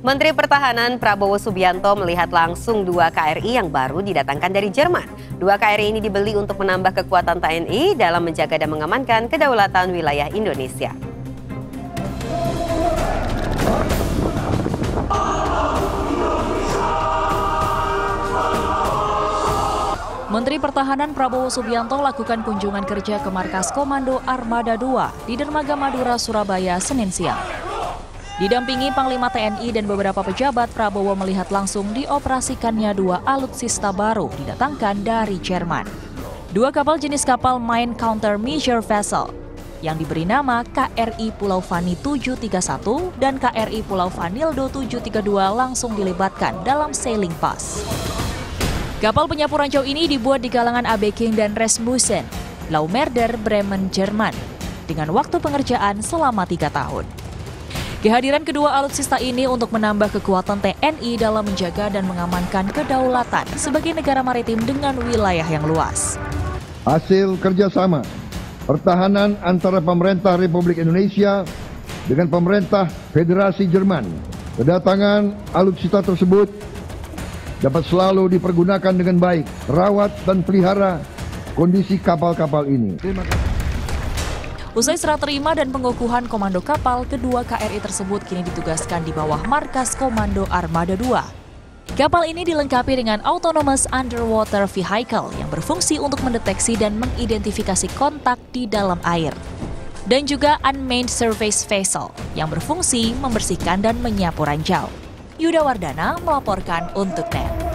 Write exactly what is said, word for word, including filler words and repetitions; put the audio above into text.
Menteri Pertahanan Prabowo Subianto melihat langsung dua K R I yang baru didatangkan dari Jerman. Dua K R I ini dibeli untuk menambah kekuatan T N I dalam menjaga dan mengamankan kedaulatan wilayah Indonesia. Menteri Pertahanan Prabowo Subianto lakukan kunjungan kerja ke markas Komando Armada dua di Dermaga Madura, Surabaya, Senin siang. Didampingi Panglima T N I dan beberapa pejabat, Prabowo melihat langsung dioperasikannya dua alutsista baru didatangkan dari Jerman. Dua kapal jenis kapal Mine Countermeasure Vessel yang diberi nama K R I Pulau Fani tujuh tiga satu dan K R I Pulau Vanildo tujuh tiga dua langsung dilibatkan dalam sailing pass. Kapal penyapu ranjau ini dibuat di kalangan Abeking dan Rasmussen, Laumer Merder Bremen, Jerman, dengan waktu pengerjaan selama tiga tahun. Kehadiran kedua alutsista ini untuk menambah kekuatan T N I dalam menjaga dan mengamankan kedaulatan sebagai negara maritim dengan wilayah yang luas. Hasil kerjasama pertahanan antara pemerintah Republik Indonesia dengan pemerintah Federasi Jerman, kedatangan alutsista tersebut dapat selalu dipergunakan dengan baik, rawat dan pelihara kondisi kapal-kapal ini. Usai serah terima dan pengukuhan komando kapal, kedua K R I tersebut kini ditugaskan di bawah markas Komando Armada dua. Kapal ini dilengkapi dengan Autonomous Underwater Vehicle yang berfungsi untuk mendeteksi dan mengidentifikasi kontak di dalam air. Dan juga Unmanned Surface Vessel yang berfungsi membersihkan dan menyapu ranjau. Yuda Wardana melaporkan untuk N E T.